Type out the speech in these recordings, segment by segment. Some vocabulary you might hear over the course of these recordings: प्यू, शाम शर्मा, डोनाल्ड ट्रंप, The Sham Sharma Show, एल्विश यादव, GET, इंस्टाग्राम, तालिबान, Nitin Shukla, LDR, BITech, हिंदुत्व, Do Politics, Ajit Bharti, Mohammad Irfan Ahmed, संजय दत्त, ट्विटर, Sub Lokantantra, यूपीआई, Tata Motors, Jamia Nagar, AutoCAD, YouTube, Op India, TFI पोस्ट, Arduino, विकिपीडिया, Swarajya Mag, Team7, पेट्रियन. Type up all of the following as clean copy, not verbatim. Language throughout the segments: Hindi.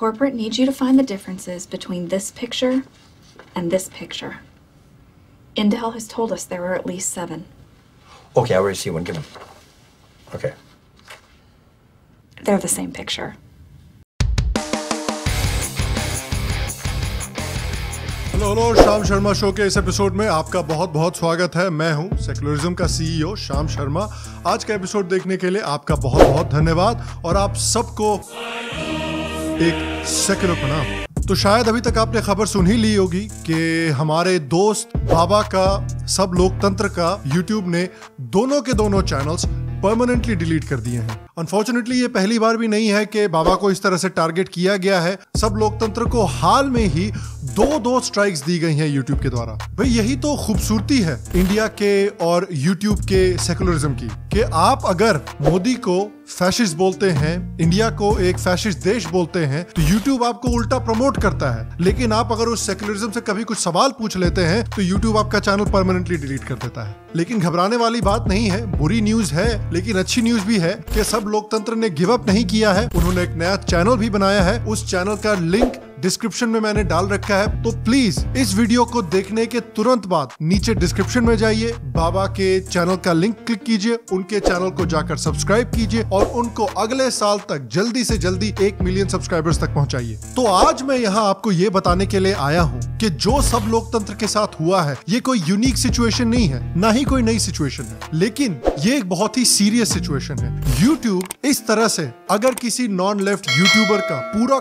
Corporate needs you to find the differences between this picture and this picture. Indel has told us there were at least 7. Okay, I already see one. Give him. Okay. They're the same picture. Hello शाम शर्मा show के इस एपिसोड में आपका बहुत बहुत स्वागत है। मैं हूं सेकुलरिज्म का सीईओ शाम शर्मा। आज का एपिसोड देखने के लिए आपका बहुत बहुत धन्यवाद और आप सबको एक सेकुलर प्रणाम। तो शायद अभी तक आपने खबर सुन ही ली होगी कि हमारे दोस्त बाबा का सब लोकतंत्र का यूट्यूब ने दोनों के दोनों चैनल्स परमानेंटली डिलीट कर दिए हैं। अनफॉर्चुनेटली ये पहली बार भी नहीं है कि बाबा को इस तरह से टारगेट किया गया है। सब लोकतंत्र को हाल में ही दो स्ट्राइक्स दी गई हैं यूट्यूब के द्वारा। भाई यही तो खूबसूरती है इंडिया के और यूट्यूब के सेकुलरिज्म की कि आप अगर मोदी को फैशिस्ट बोलते हैं, इंडिया को एक फैशिस्ट देश बोलते हैं, तो यूट्यूब आपको उल्टा प्रमोट करता है। लेकिन आप अगर उस सेकुलरिज्म से कभी कुछ सवाल पूछ लेते हैं तो यूट्यूब आपका चैनल परमानेंटली डिलीट कर देता है। लेकिन घबराने वाली बात नहीं है, बुरी न्यूज है लेकिन अच्छी न्यूज भी है कि सब लोकतंत्र ने गिव अप नहीं किया है। उन्होंने एक नया चैनल भी बनाया है। उस चैनल का लिंक डिस्क्रिप्शन में मैंने डाल रखा है, तो प्लीज इस वीडियो को देखने के तुरंत बाद नीचे डिस्क्रिप्शन में जाइए, बाबा के चैनल का लिंक क्लिक कीजिए, उनके चैनल को जाकर सब्सक्राइब कीजिए और उनको अगले साल तक जल्दी से जल्दी 1 मिलियन सब्सक्राइबर्स तक पहुंचाइए। तो आज मैं यहाँ आपको ये बताने के लिए आया हूँ कि जो सब लोकतंत्र के साथ हुआ है ये कोई यूनिक सिचुएशन नहीं है, ना ही कोई नई सिचुएशन है, लेकिन ये एक बहुत ही सीरियस सिचुएशन है। यूट्यूब इस तरह से अगर किसी नॉन लेफ्ट यूट्यूबर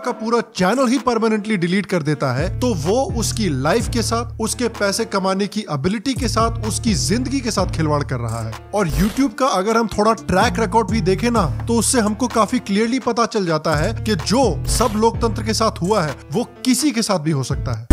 का पूरा चैनल ही परमानेंटली डिलीट कर देता है तो वो उसकी लाइफ के साथ, उसके पैसे कमाने की एबिलिटी के साथ, उसकी जिंदगी के साथ खिलवाड़ कर रहा है। और यूट्यूब का अगर हम थोड़ा ट्रैक रिकॉर्ड भी देखें ना तो उससे हमको काफी क्लियरली पता चल जाता है कि जो सब लोकतंत्र के साथ हुआ है वो किसी के साथ भी हो सकता है।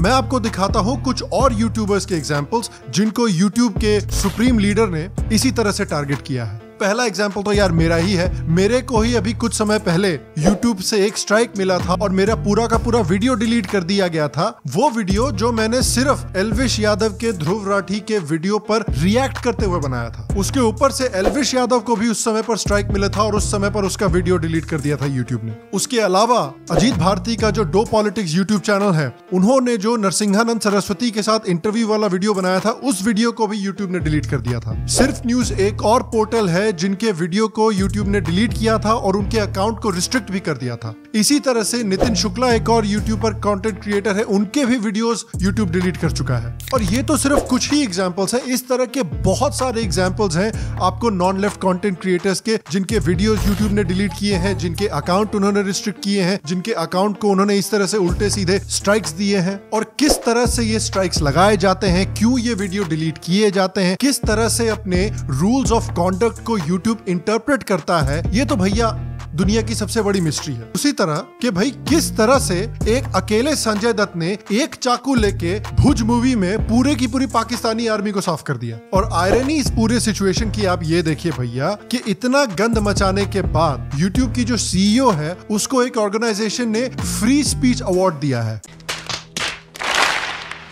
मैं आपको दिखाता हूँ कुछ और यूट्यूबर्स के एग्जाम्पल्स जिनको यूट्यूब के सुप्रीम लीडर ने इसी तरह से टारगेट किया है। पहला एग्जाम्पल तो यार मेरा ही है। मेरे को ही अभी कुछ समय पहले YouTube से एक स्ट्राइक मिला था और मेरा पूरा का पूरा वीडियो डिलीट कर दिया गया था। वो वीडियो जो मैंने सिर्फ एल्विश यादव के ध्रुव राठी के वीडियो पर रिएक्ट करते हुए बनाया था। उसके ऊपर से एल्विश यादव को भी उस समय पर स्ट्राइक मिला था और उस समय पर उसका वीडियो डिलीट कर दिया था यूट्यूब ने। उसके अलावा अजीत भारती का जो डो पॉलिटिक्स यूट्यूब चैनल है, उन्होंने जो नरसिंहानंद सरस्वती के साथ इंटरव्यू वाला वीडियो बनाया था उस वीडियो को भी यूट्यूब ने डिलीट कर दिया था। सिर्फ न्यूज एक और पोर्टल है जिनके वीडियो को YouTube ने डिलीट किया था और उनके अकाउंट को रिस्ट्रिक्ट भी कर दिया था। इसी तरह से नितिन शुक्ला एक और यूट्यूबर कंटेंट क्रिएटर है, उनके भी वीडियोस YouTube डिलीट कर चुका है। और ये तो सिर्फ कुछ ही एग्जांपल्स हैं, इस तरह के बहुत सारे एग्जांपल्स हैं आपको नॉन लेफ्ट कंटेंट क्रिएटर्स के जिनके वीडियोस YouTube ने डिलीट किए हैं, जिनके अकाउंट उन्होंने रिस्ट्रिक्ट किए हैं, जिनके अकाउंट को उन्होंने इस तरह से उल्टे सीधे स्ट्राइक्स दिए हैं। और किस तरह से ये स्ट्राइक्स लगाए जाते हैं, क्यों ये वीडियो डिलीट किए जाते हैं, किस तरह से अपने रूल्स ऑफ कॉन्डक्ट को YouTube इंटरप्रेट करता है, ये तो भैया दुनिया की सबसे बड़ी मिस्ट्री है। उसी तरह कि भाई किस तरह से एक अकेले संजय दत्त ने एक चाकू लेके भुज मूवी में पूरे की पूरी पाकिस्तानी आर्मी को साफ कर दिया। और आयरनी इस पूरे सिचुएशन की आप ये देखिए भैया कि इतना गंद मचाने के बाद YouTube की जो सीईओ है उसको एक ऑर्गेनाइजेशन ने फ्री स्पीच अवार्ड दिया है।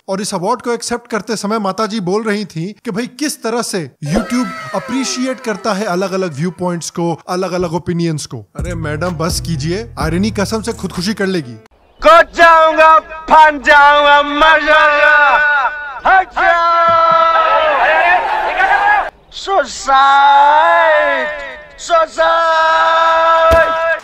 और इस अवार्ड को एक्सेप्ट करते समय माताजी बोल रही थी कि भाई किस तरह से YouTube अप्रिशिएट करता है अलग अलग व्यू पॉइंट्स को, अलग अलग ओपिनियंस को। अरे मैडम बस कीजिए, आयरनी कसम से खुदकुशी कर लेगी। कट जाऊंगा, फट जाऊंगा, मर जाऊंगा, सुसाइड।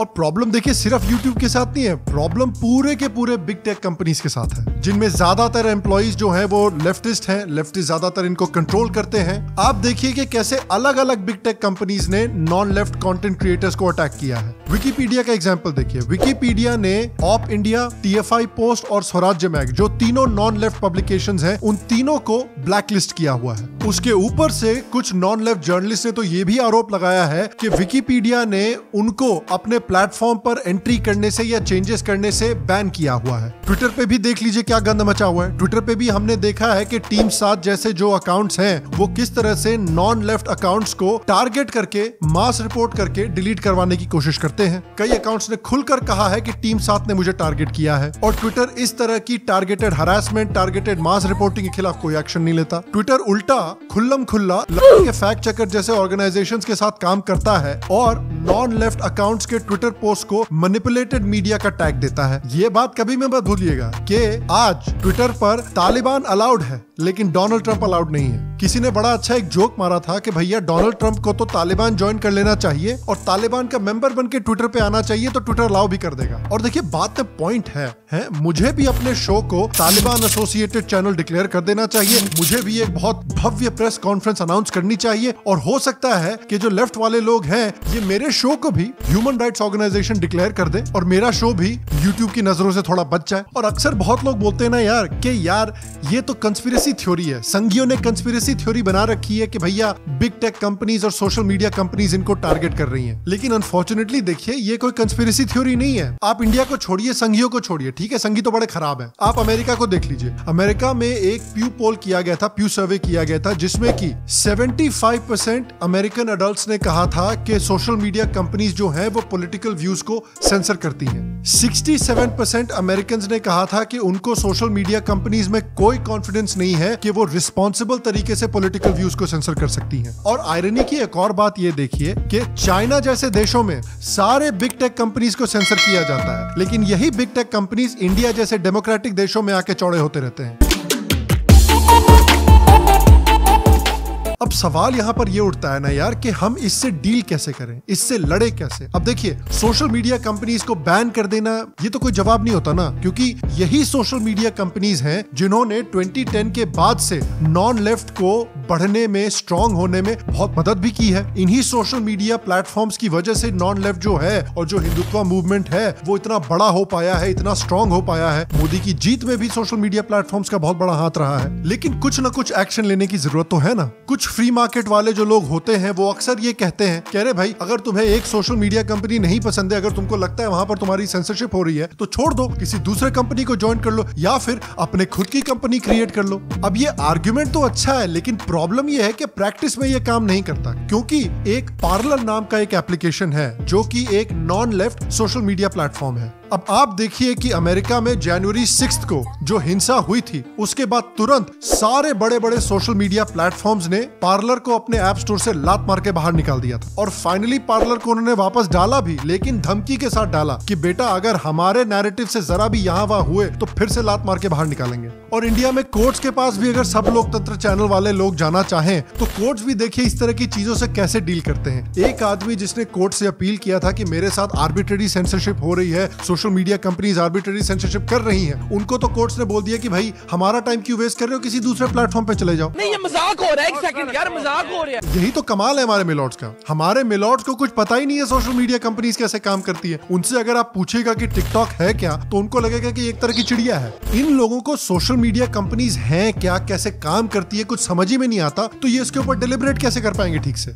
और प्रॉब्लम देखिए सिर्फ YouTube के साथ नहीं है, प्रॉब्लम पूरे के पूरे बिग टेक कंपनीज के साथ है जिनमें ज्यादातर एम्प्लॉइज जो हैं वो लेफ्टिस्ट हैं, लेफ्टिस्ट ज्यादातर इनको कंट्रोल करते हैं। आप देखिए कि कैसे अलग अलग बिग टेक कंपनीज ने नॉन लेफ्ट कंटेंट क्रिएटर्स को अटैक किया है। विकिपीडिया का एग्जाम्पल देखिए। विकिपीडिया ने ऑप इंडिया, TFI पोस्ट और स्वराज्य मैग जो तीनों नॉन लेफ्ट पब्लिकेशंस हैं उन तीनों को ब्लैकलिस्ट किया हुआ है। उसके ऊपर से कुछ नॉन लेफ्ट जर्नलिस्ट ने तो ये भी आरोप लगाया है कि विकिपीडिया ने उनको अपने प्लेटफॉर्म पर एंट्री करने से या चेंजेस करने से बैन किया हुआ है। ट्विटर पे भी देख लीजिए क्या गंद मचा हुआ है। ट्विटर पे भी हमने देखा है कि Team7 जैसे जो अकाउंट्स हैं वो किस तरह से नॉन लेफ्ट अकाउंट्स को टारगेट करके मास रिपोर्ट करके डिलीट करवाने की कोशिश करते सकते हैं। कई अकाउंट्स ने खुलकर कहा है कि टीम 7 ने मुझे टारगेट किया है और ट्विटर इस तरह की targeted harassment, targeted mass reporting के खिलाफ कोई एक्शन नहीं लेता। ट्विटर उल्टा खुल्लम खुल्ला के फैक्ट चेकर जैसे ऑर्गेनाइजेशंस के साथ काम करता है और नॉन लेफ्ट अकाउंट्स के ट्विटर पोस्ट को मैनिपुलेटेड मीडिया का टैग देता है। ये बात कभी मैं मत भूलिएगा कि आज ट्विटर पर तालिबान अलाउड है लेकिन डोनाल्ड ट्रंप अलाउड नहीं है। किसी ने बड़ा अच्छा एक जोक मारा था कि भैया डोनाल्ड ट्रंप को तो तालिबान ज्वाइन कर लेना चाहिए और तालिबान का मेंबर बन के ट्विटर पे आना चाहिए तो ट्विटर अलाउ भी कर देगा। और देखिए बात में पॉइंट है मुझे भी अपने शो को तालिबान एसोसिएटेड चैनल डिक्लेयर कर देना चाहिए, मुझे भी एक बहुत भव्य प्रेस कॉन्फ्रेंस अनाउंस करनी चाहिए और हो सकता है कि जो लेफ्ट वाले लोग हैं ये मेरे शो को भी ह्यूमन राइट्स ऑर्गेनाइजेशन डिक्लेयर कर दे और मेरा शो भी यूट्यूब की नजरों से थोड़ा बच जाए। और अक्सर बहुत लोग बोलते हैं ना यार कि यार ये तो कंस्पिरेसी थ्योरी है, संघियों ने कंस्पिरेसी थ्योरी बना रखी है कि भैया बिग टेक कंपनीज और सोशल मीडिया कंपनीज इनको टारगेट कर रही हैं। लेकिन अनफॉर्चुनेटली देखिए ये कोई कंस्पिरेसी थ्योरी नहीं है। आप इंडिया को छोड़िए, संघियों को छोड़िए, ठीक है संघी तो बड़े खराब हैं। आप अमेरिका को देख लीजिए। अमेरिका में एक प्यू पोल किया गया था, प्यू सर्वे किया गया था जिसमें कि 75% अमेरिकन एडल्ट्स ने कहा था कि सोशल मीडिया कंपनीज जो है वो पॉलिटिकल व्यूज को सेंसर करती है। 67% अमेरिकन ने कहा था कि उनको सोशल मीडिया कंपनीज में कोई कॉन्फिडेंस नहीं है कि वो रिस्पॉन्सिबल तरीके से पॉलिटिकल व्यूज को सेंसर कर सकती हैं। और आयरनी की एक और बात ये देखिए कि चाइना जैसे देशों में सारे बिग टेक कंपनीज को सेंसर किया जाता है लेकिन यही बिग टेक कंपनीज इंडिया जैसे डेमोक्रेटिक देशों में आके चौड़े होते रहते हैं। अब सवाल यहाँ पर ये उठता है ना यार कि हम इससे डील कैसे करें, इससे लड़े कैसे। अब देखिए सोशल मीडिया कंपनीज को बैन कर देना ये तो कोई जवाब नहीं होता ना, क्योंकि यही सोशल मीडिया कंपनीज हैं जिन्होंने 2010 के बाद से नॉन लेफ्ट को बढ़ने में, स्ट्रॉन्ग होने में बहुत मदद भी की है। इन्हीं सोशल मीडिया प्लेटफॉर्म्स की वजह से नॉन लेफ्ट जो है और जो हिंदुत्व मूवमेंट है वो इतना बड़ा हो पाया है, इतना स्ट्रॉन्ग हो पाया है। मोदी की जीत में भी सोशल मीडिया प्लेटफॉर्म्स का बहुत बड़ा हाथ रहा है। लेकिन कुछ ना कुछ एक्शन लेने की जरूरत तो है ना। कुछ फ्री मार्केट वाले जो लोग होते हैं वो अक्सर ये कहते हैं कह रहे भाई अगर तुम्हें एक सोशल मीडिया कंपनी नहीं पसंद है, अगर तुमको लगता है वहां पर तुम्हारी सेंसरशिप हो रही है तो छोड़ दो, किसी दूसरे कंपनी को ज्वाइन कर लो या फिर अपने खुद की कंपनी क्रिएट कर लो। अब ये आर्ग्यूमेंट तो अच्छा है लेकिन प्रॉब्लम ये है कि प्रैक्टिस में ये काम नहीं करता, क्योंकि एक पार्लर नाम का एक एप्लीकेशन है जो कि एक non left social media platform है। अब आप देखिए कि अमेरिका में जनवरी 6 को जो हिंसा हुई थी उसके बाद तुरंत सारे बड़े बड़े सोशल मीडिया प्लेटफॉर्म्स ने पार्लर को अपने ऐप स्टोर से लात मार के बाहर निकाल दिया था और फाइनली पार्लर को उन्होंने वापस डाला भी, लेकिन धमकी के साथ डाला कि बेटा अगर हमारे नैरेटिव से जरा भी यहाँ वहाँ हुए तो फिर से लात मार के बाहर निकालेंगे। और इंडिया में कोर्ट्स के पास भी अगर सब लोकतंत्र चैनल वाले लोग जाना चाहें तो कोर्ट्स भी देखिए इस तरह की चीजों से कैसे डील करते हैं। एक आदमी जिसने कोर्ट से अपील किया था कि मेरे साथ आर्बिट्रेरी सेंसरशिप हो रही है, social media companies arbitrary censorship कर रही हैं, उनको तो कोर्ट्स ने बोल दिया कि भाई हमारा टाइम क्यों वेस्ट कर रहे हो, किसी दूसरे प्लेटफॉर्म पे चले जाओ। नहीं ये मजाक हो रहा है, एक सेकंड यार मजाक हो रहा है। यही तो कमाल है हमारे मिलॉर्ड्स का, हमारे मिलॉर्ड्स को कुछ पता ही नहीं है सोशल मीडिया कंपनीज कैसे काम करती है। उनसे अगर आप पूछेगा कि टिकटॉक है क्या तो उनको लगेगा कि एक तरह की चिड़िया है। इन लोगों को सोशल मीडिया कंपनीज है क्या, कैसे काम करती है कुछ समझ ही में नहीं आता, तो ये इसके ऊपर डिलिबरेट कैसे कर पाएंगे ठीक से।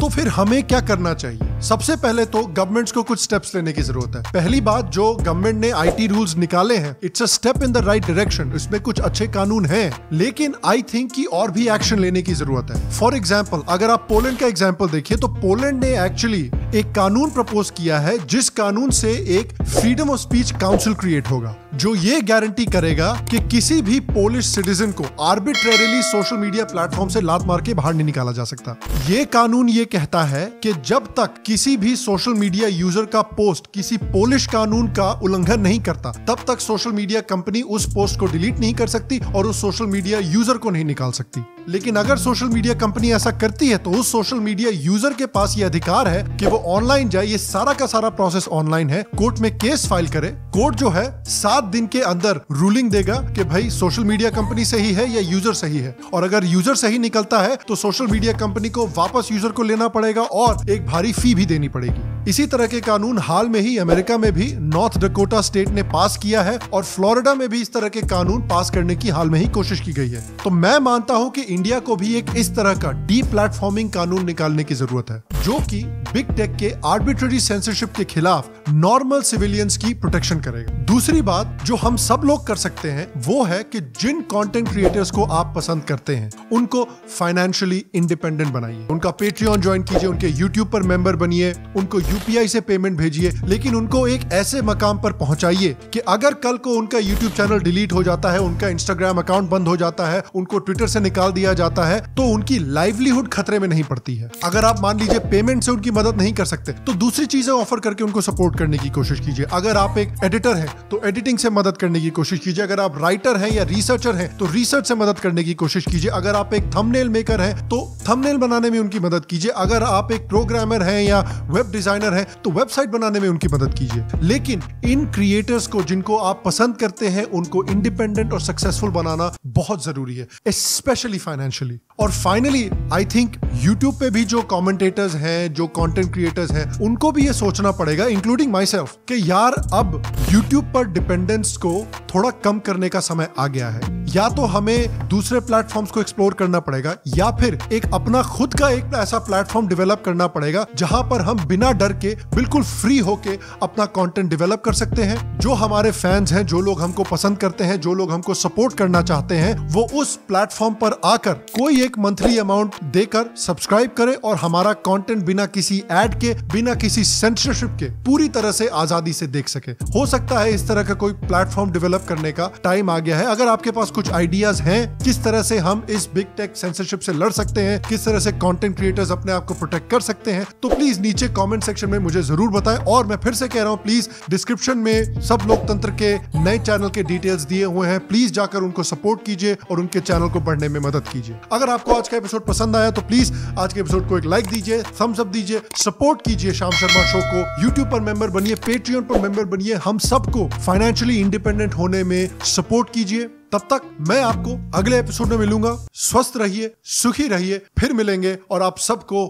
तो फिर हमें क्या करना चाहिए? सबसे पहले तो गवर्नमेंट्स को कुछ स्टेप्स लेने की जरूरत है। पहली बात, जो गवर्नमेंट ने आईटी रूल्स निकाले हैं it's a step in the right direction, इसमें कुछ अच्छे कानून हैं, लेकिन आई थिंक कि और भी एक्शन लेने की जरूरत है। फॉर एग्जांपल अगर आप पोलैंड का एग्जांपल देखिए तो पोलैंड ने एक्चुअली एक कानून प्रपोज किया है जिस कानून से एक freedom of speech council create होगा जो ये गारंटी करेगा कि किसी भी पोलिश सिटीजन को आर्बिट्रेरीली सोशल मीडिया प्लेटफॉर्म से लात मार के बाहर नहीं निकाला जा सकता। ये कानून ये कहता है कि जब तक किसी भी सोशल मीडिया यूजर का पोस्ट किसी पोलिश कानून का उल्लंघन नहीं करता तब तक सोशल मीडिया कंपनी उस पोस्ट को डिलीट नहीं कर सकती और उस सोशल मीडिया यूजर को नहीं निकाल सकती। लेकिन अगर सोशल मीडिया कंपनी ऐसा करती है तो उस सोशल मीडिया यूजर के पास ये अधिकार है कि वो ऑनलाइन जाए। ये सारा का सारा प्रोसेस ऑनलाइन है, कोर्ट में केस फाइल करे, कोर्ट जो है 7 दिन के अंदर रूलिंग देगा कि भाई सोशल मीडिया कंपनी सही है या यूजर सही है। और अगर यूजर सही निकलता है तो सोशल मीडिया कंपनी को वापस यूजर को लेना पड़ेगा और एक भारी फी भी देनी पड़ेगी। इसी तरह के कानून हाल में ही अमेरिका में भी नॉर्थ डकोटा स्टेट ने पास किया है और फ्लोरिडा में भी इस तरह के कानून पास करने की हाल में ही कोशिश की गई है। तो मैं मानता हूँ कि इंडिया को भी एक इस तरह का डी प्लेटफॉर्मिंग कानून निकालने की जरूरत है जो कि बिग टेक के आर्बिट्रेरी सेंसरशिप के खिलाफ नॉर्मल सिविलियंस की प्रोटेक्शन करेगा। दूसरी बात जो हम सब लोग कर सकते हैं वो है कि जिन कंटेंट क्रिएटर्स को आप पसंद करते हैं उनको फाइनेंशियली इंडिपेंडेंट बनाइए, उनका पेट्रियन ज्वाइन कीजिए, उनके यूट्यूब पर मेंबर बनिए, उनको यूपीआई से पेमेंट भेजिए, लेकिन उनको एक ऐसे मकाम पर पहुंचाइए कि अगर कल को उनका यूट्यूब चैनल डिलीट हो जाता है, उनका इंस्टाग्राम अकाउंट बंद हो जाता है, उनको ट्विटर से निकाल दिया जाता है तो उनकी लाइवलीहुड खतरे में नहीं पड़ती है। अगर आप मान लीजिए पेमेंट से उनकी मदद नहीं कर सकते तो दूसरी चीजें ऑफर करके उनको सपोर्ट करने की कोशिश कीजिए। अगर आप एक एडिटर हैं तो एडिटिंग से मदद करने की कोशिश कीजिए, अगर आप राइटर हैं या रिसर्चर हैं तो रिसर्च से मदद करने की कोशिश कीजिए, अगर आप एक थंबनेल मेकर हैं तो थंबनेल बनाने में उनकी मदद कीजिए, अगर आप एक प्रोग्रामर हैं या वेब डिजाइनर हैं तो वेबसाइट बनाने में उनकी मदद कीजिए। लेकिन इन क्रिएटर्स को जिनको आप पसंद करते हैं उनको इंडिपेंडेंट और सक्सेसफुल बनाना बहुत जरूरी है, स्पेशली फाइनेंशियली। और फाइनली आई थिंक YouTube पे भी जो कमेंटेटर्स हैं, जो कंटेंट क्रिएटर्स हैं, उनको भी ये सोचना पड़ेगा, इंक्लूडिंग माई सेल्फ, कि यार अब YouTube पर डिपेंडेंस को थोड़ा कम करने का समय आ गया है। या तो हमें दूसरे प्लेटफॉर्म्स को एक्सप्लोर करना पड़ेगा या फिर एक अपना खुद का एक ऐसा प्लेटफॉर्म डेवलप करना पड़ेगा जहां पर हम बिना डर के बिल्कुल फ्री होके अपना कंटेंट डेवलप कर सकते हैं। जो हमारे फैंस हैं, जो लोग हमको पसंद करते हैं, जो लोग हमको सपोर्ट करना चाहते हैं, वो उस प्लेटफॉर्म पर आकर कोई एक मंथली अमाउंट देकर सब्सक्राइब करें और हमारा कंटेंट बिना किसी एड के, बिना किसी सेंसरशिप के पूरी तरह से आजादी से देख सके। हो सकता है इस तरह का कोई प्लेटफॉर्म डेवलप करने का टाइम आ गया है। अगर आपके पास कुछ आइडियाज हैं किस तरह से हम इस बिग टेक सेंसरशिप से लड़ सकते हैं, किस तरह से कंटेंट क्रिएटर्स अपने आप को प्रोटेक्ट कर सकते हैं, तो प्लीज नीचे कमेंट सेक्शन में मुझे जरूर बताएं। और मैं फिर से कह रहा हूं, प्लीज डिस्क्रिप्शन में सब लोकतंत्र के नए चैनल के डिटेल्स दिए हुए हैं, प्लीज जाकर उनको सपोर्ट कीजिए और उनके चैनल को बढ़ने में मदद कीजिए। अगर आपको आज का एपिसोड पसंद आया तो प्लीज आज के एपिसोड को एक लाइक दीजिए, थम्स अप दीजिए, सपोर्ट कीजिए शाम शर्मा शो को, यूट्यूब पर मेंबर बनिए, पेट्रियन पर मेंबर बनिए, हम सबको फाइनेंशियली इंडिपेंडेंट होने में सपोर्ट कीजिए। तब तक मैं आपको अगले एपिसोड में मिलूंगा। स्वस्थ रहिए, सुखी रहिए, फिर मिलेंगे और आप सबको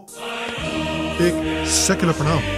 एक सेकंड प्रणाम।